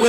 I